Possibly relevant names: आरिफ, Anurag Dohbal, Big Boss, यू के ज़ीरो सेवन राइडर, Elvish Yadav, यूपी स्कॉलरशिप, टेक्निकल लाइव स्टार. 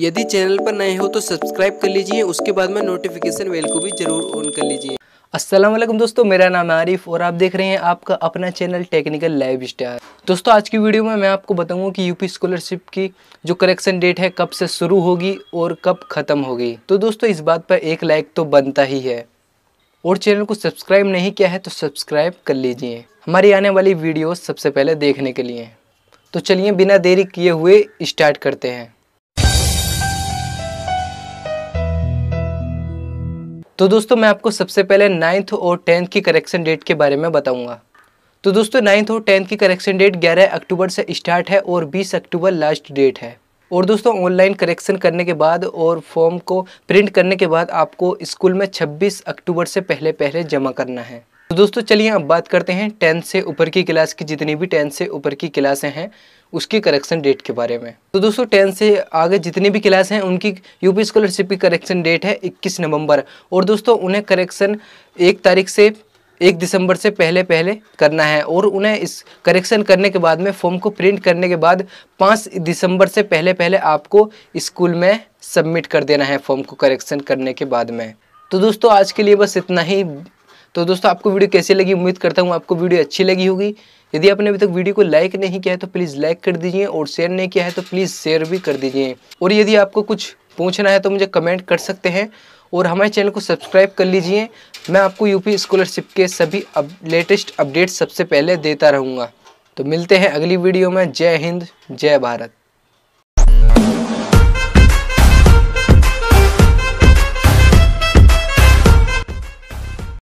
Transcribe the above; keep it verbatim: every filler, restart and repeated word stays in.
यदि चैनल पर नए हो तो सब्सक्राइब कर लीजिए, उसके बाद में नोटिफिकेशन बेल को भी जरूर ऑन कर लीजिए। अस्सलाम वालेकुम दोस्तों, मेरा नाम है आरिफ और आप देख रहे हैं आपका अपना चैनल टेक्निकल लाइव स्टार। दोस्तों आज की वीडियो में मैं आपको बताऊंगा कि यूपी स्कॉलरशिप की जो करेक्शन डेट है कब से शुरू होगी और कब ख़त्म होगी। तो दोस्तों इस बात पर एक लाइक तो बनता ही है और चैनल को सब्सक्राइब नहीं किया है तो सब्सक्राइब कर लीजिए हमारी आने वाली वीडियो सबसे पहले देखने के लिए। तो चलिए बिना देरी किए हुए स्टार्ट करते हैं। तो दोस्तों मैं आपको सबसे पहले नाइन्थ और टेंथ की करेक्शन डेट के बारे में बताऊंगा। तो दोस्तों नाइन्थ और टेंथ की करेक्शन डेट ग्यारह अक्टूबर से स्टार्ट है और बीस अक्टूबर लास्ट डेट है। और दोस्तों ऑनलाइन करेक्शन करने के बाद और फॉर्म को प्रिंट करने के बाद आपको स्कूल में छब्बीस अक्टूबर से पहले पहले जमा करना है। तो दोस्तों चलिए अब बात करते हैं टेंथ से ऊपर की क्लास की, जितनी भी टेंथ से ऊपर की क्लासें हैं उसकी करेक्शन डेट के बारे में। तो दोस्तों टेंथ से आगे जितनी भी क्लास हैं उनकी यूपी स्कॉलरशिप की करेक्शन डेट है इक्कीस नवंबर। और दोस्तों उन्हें करेक्शन एक तारीख से एक दिसंबर से पहले पहले करना है और उन्हें इस करेक्शन करने के बाद में फॉर्म को प्रिंट करने के बाद पाँच दिसंबर से पहले पहले आपको स्कूल में सबमिट कर देना है फॉर्म को करेक्शन करने के बाद में। तो दोस्तों आज के लिए बस इतना ही। तो दोस्तों आपको वीडियो कैसी लगी, उम्मीद करता हूँ आपको वीडियो अच्छी लगी होगी। यदि आपने अभी तक वीडियो को लाइक नहीं किया है तो प्लीज़ लाइक कर दीजिए और शेयर नहीं किया है तो प्लीज़ शेयर भी कर दीजिए। और यदि आपको कुछ पूछना है तो मुझे कमेंट कर सकते हैं और हमारे चैनल को सब्सक्राइब कर लीजिए। मैं आपको यूपी स्कॉलरशिप के सभी अब लेटेस्ट अपडेट सबसे पहले देता रहूँगा। तो मिलते हैं अगली वीडियो में। जय हिंद, जय भारत।